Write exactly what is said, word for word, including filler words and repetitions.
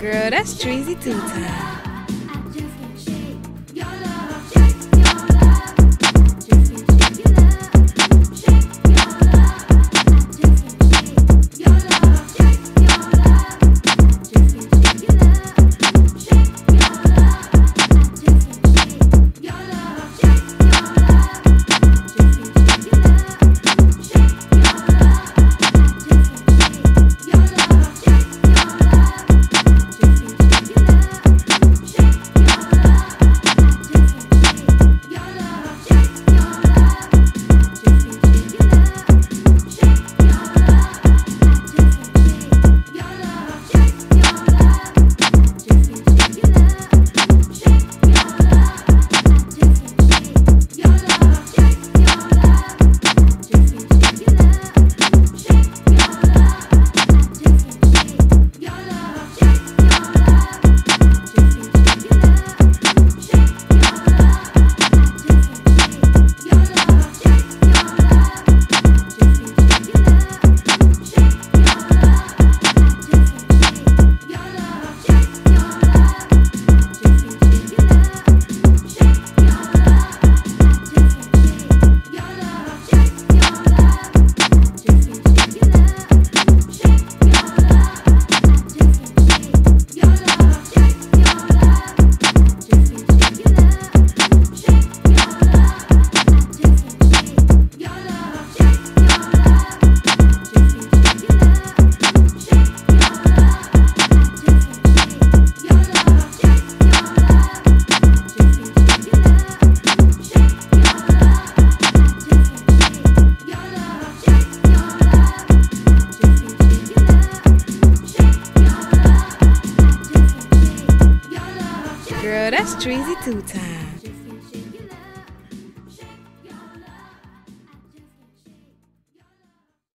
Girl, that's Treezy two Times. Girl, that's Treezy two Times.